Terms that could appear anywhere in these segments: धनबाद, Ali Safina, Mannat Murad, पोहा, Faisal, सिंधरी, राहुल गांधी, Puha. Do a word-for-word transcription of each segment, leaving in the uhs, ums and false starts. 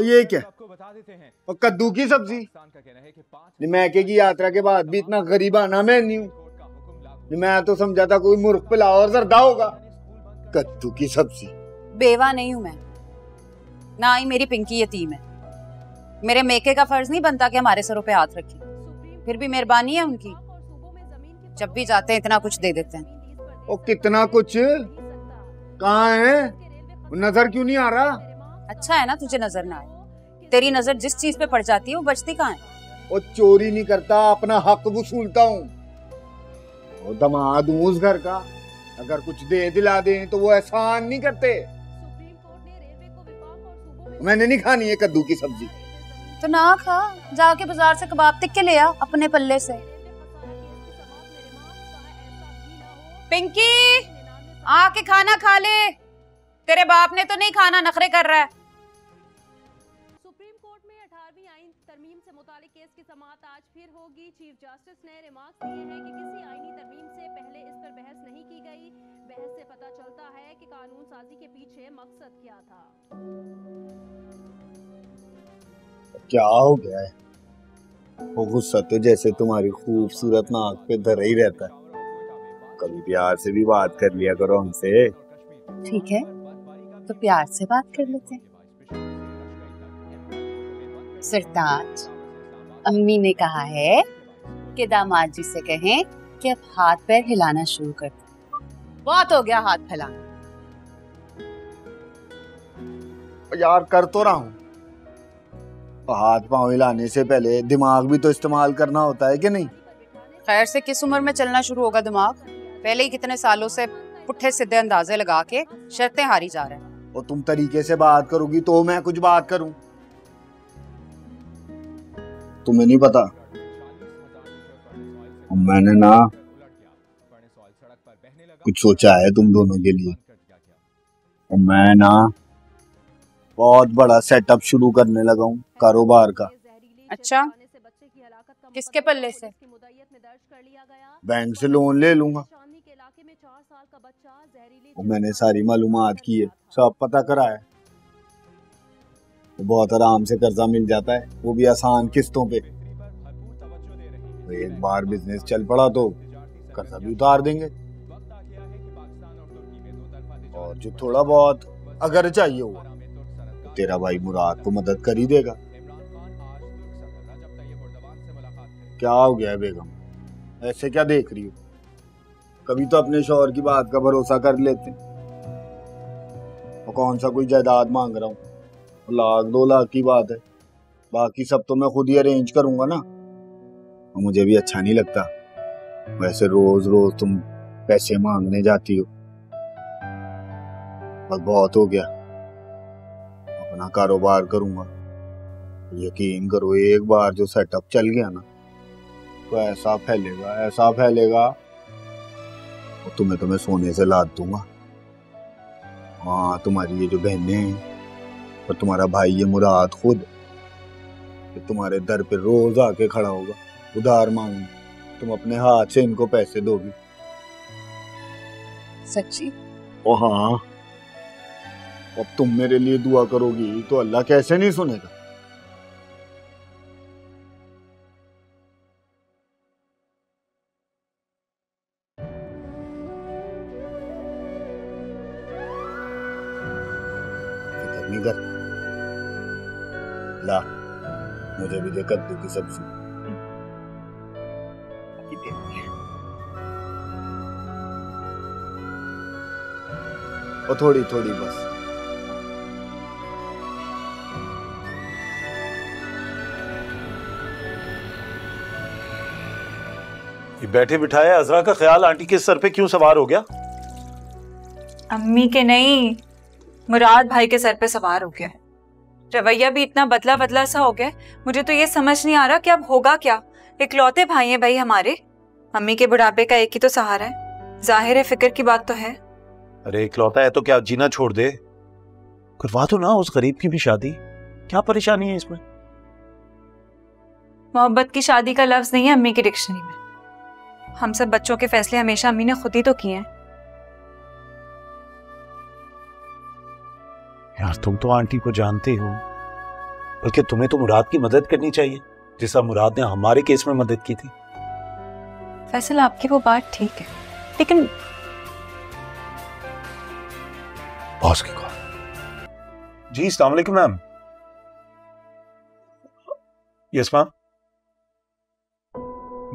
ये क्या और कद्दू की सब्जी? मैं की यात्रा के बाद भी इतना गरीबाना मेन्यू, मैं तो समझा था कोई मुर्ग पुलाव और जर्दा होगा, कद्दू की सब्जी। बेवा नहीं हूँ मैं, ना ही मेरी पिंकी यतीम है। मेरे मेके का फर्ज नहीं बनता कि हमारे सरों पे हाथ रखें, फिर भी मेहरबानी है उनकी, जब भी जाते हैं इतना कुछ दे देते हैं। ओ कितना कुछ कहाँ है, नजर क्यों नहीं आ रहा? अच्छा है ना तुझे नजर ना आए, तेरी नजर जिस चीज पे पड़ जाती है वो बचती कहाँ है। ओ चोरी नहीं करता, अपना हक वसूलता हूँ। दामाद हूँ उस घर का, अगर कुछ दे दिला दे तो वो एहसान नहीं करते। मैंने नहीं खानी है कद्दू की सब्जी। तो ना खा, जाके बाजार से कबाब टिक्के ले आ अपने पल्ले से। पिंकी आके खाना खा ले, तेरे बाप ने तो नहीं खाना, नखरे कर रहा है। सुप्रीम कोर्ट में अठारहवीं आईन तरमीम से मुतालिक केस की समाअत आज फिर होगी। चीफ जस्टिस ने रिमार्क दिए हैं कि किसी आईनी तरमीम से पहले इस पर बहस नहीं की गई। बहस से पता चलता है कि कानून साजी के पीछे मकसद क्या था। क्या हो गया है? वो गुस्सा तो जैसे तुम्हारी खूबसूरत नाक पे धरा ही रहता है। कभी प्यार से भी बात कर लिया करो हमसे। ठीक है, तो प्यार से बात कर लेते हैं। सरताज, अम्मी ने कहा है कि दामाद जी से कहें कि अब हाथ पैर हिलाना शुरू कर दो, बहुत हो गया हाथ फैलाना। यार कर तो रहा हूँ, हाथ पाँव हिलाने से पहले दिमाग भी तो इस्तेमाल करना होता है कि नहीं? खैर से किस उम्र में चलना शुरू होगा दिमाग, पहले ही कितने सालों से पुट्ठे सीधे अंदाजे लगा के शर्तें हारी जा रहे हैं। और तुम तरीके से बात करोगी तो मैं कुछ बात करूं? तुम्हें नहीं पता, मैंने ना कुछ सोचा है तुम दोनों के लिए। और मैं ना बहुत बड़ा सेटअप शुरू करने लगा हूँ कारोबार का। अच्छा, किसके पल्ले से? बैंक से लोन ले लूंगा। मैंने सारी मालूमात की है, सब पता कराया। बहुत आराम से कर्जा मिल जाता है, वो भी आसान किस्तों पे। एक बार बिजनेस चल पड़ा तो कर्जा भी उतार देंगे, और जो थोड़ा बहुत अगर चाहिए हो तेरा भाई मुराद को मदद कर ही देगा। क्या हो गया है बेगम, ऐसे क्या देख रही हो? कभी तो अपने शौहर की बात का भरोसा कर लेते। और कौन सा कोई जायदाद मांग रहा हूँ, लाख दो लाख की बात है, बाकी सब तो मैं खुद ही अरेंज करूंगा ना। और मुझे भी अच्छा नहीं लगता वैसे रोज रोज तुम पैसे मांगने जाती हो। बस बहुत हो गया, ना कारोबार करूंगा। यकीन करो एक बार जो सेटअप चल गया ना तो ऐसा फैलेगा, ऐसा फैलेगा, और तुम्हें तो मैं सोने से लाद दूंगा। हाँ, तुम्हारी ये जो बहनें हैं और तुम्हारा भाई ये मुराद खुद तुम्हारे दर पे रोज आके खड़ा होगा उधार मांगू, तुम अपने हाथ से इनको पैसे दोगी। सच्ची? ओ हाँ, अब तुम मेरे लिए दुआ करोगी तो अल्लाह कैसे नहीं सुनेगा। फिक्र नहीं कर, ला मुझे भी दे कद्दू की सब्जी। और थोड़ी थोड़ी बस। बैठे बिठाए अजरा का ख्याल आंटी के सर पे क्यों सवार हो गया? अम्मी के नहीं, मुराद भाई के सर पे सवार हो गया है। रवैया भी इतना बदला बदला सा हो गया, मुझे तो ये समझ नहीं आ रहा कि अब होगा क्या। इकलौते भाई हैं भाई हमारे, अम्मी के बुढ़ापे का एक ही तो सहारा है, जाहिर है फिक्र की बात तो है। अरे इकलौता है तो क्या जीना छोड़ दे, करवा तो ना उस गरीब की भी शादी, क्या परेशानी है इसमें? मोहब्बत की शादी का लफ्ज नहीं है अम्मी की डिक्शनरी में। हम सब बच्चों के फैसले हमेशा अम्मी ने खुद ही तो किए हैं। बस तुम तो आंटी को जानते हो, बल्कि तुम्हें तो मुराद की मदद करनी चाहिए जैसा मुराद ने हमारे केस में मदद की थी। फैसल आपकी वो बात ठीक है, लेकिन बॉस की कॉल। जी अस्सलाम वालेकुम मैम। Yes ma'am.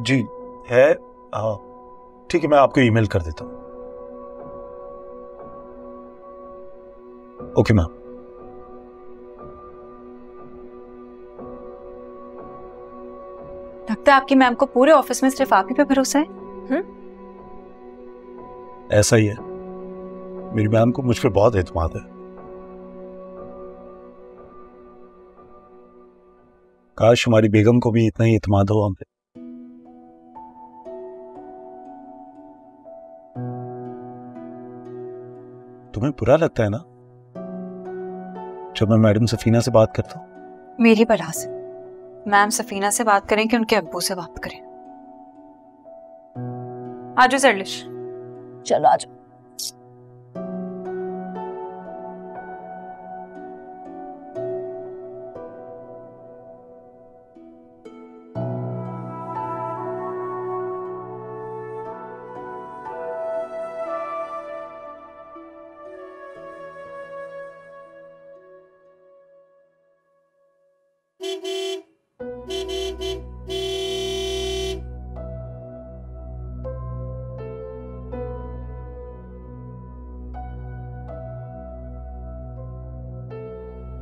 जी है, हाँ ठीक है, मैं आपको ईमेल कर देता हूँ। Okay ma'am. लगता है आपकी मैम को पूरे ऑफिस में सिर्फ आप ही पे भरोसा है। हम्म, ऐसा ही है, मेरी मैम को मुझ पर बहुत एतमाद है। काश हमारी बेगम को भी इतना ही एतमाद हो हम पे। तुम्हें बुरा लगता है ना जब मैं मैडम सफीना से बात करता हूँ? मेरी बला से मैम सफीना से बात करें कि उनके अब्बू से बात करें? आज सरलिश चलो आज।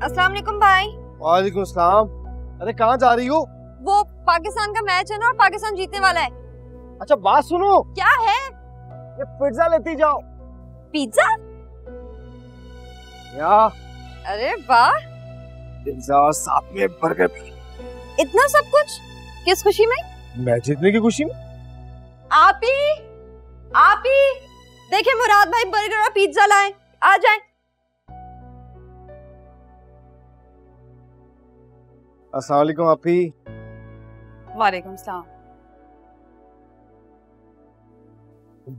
अस्सलाम वालेकुम भाई। वालेकुम सलाम। अरे कहाँ जा रही हो? वो पाकिस्तान का मैच है ना और पाकिस्तान जीतने वाला है। अच्छा बात सुनो। क्या है? ये पिज्जा लेती जाओ। पिज्जा? या। अरे वाह, पिज्जा और साथ में बर्गर भी। इतना सब कुछ किस खुशी में? मैच जीतने की खुशी में। आप ही आप ही देखे मुराद भाई बर्गर और पिज्जा लाए, आ जाए। अस्सलाम वालेकुम आपी। वालेकुम सलाम।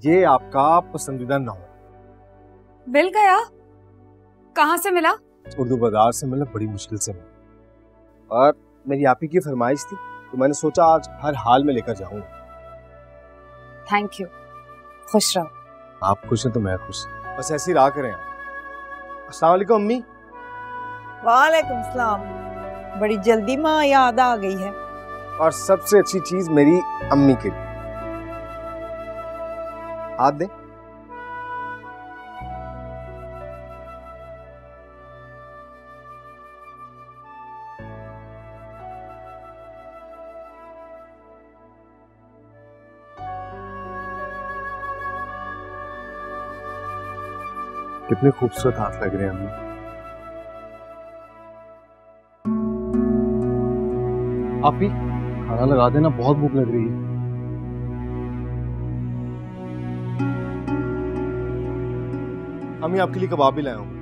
ये आपका पसंदीदा नाम मिल गया? कहाँ से मिला? उर्दू बाजार से मिला, बड़ी मुश्किल से मिला, और मेरी आपी की फरमाइश थी तो मैंने सोचा आज हर हाल में लेकर जाऊंगा। Thank you. खुश रहो। आप खुश हैं तो मैं खुश, बस ऐसी राह करें आप। अस्सलाम वालेकुम अम्मी। वालेकुम सलाम। बड़ी जल्दी माँ याद आ गई है, और सबसे अच्छी चीज मेरी अम्मी के लिए। आप दें। कितने खूबसूरत हाथ लग रहे हैं अम्मी। आप ही खाना लगा देना, बहुत भूख लग रही है। अम्मी आपके लिए कबाब भी लाया हूँ।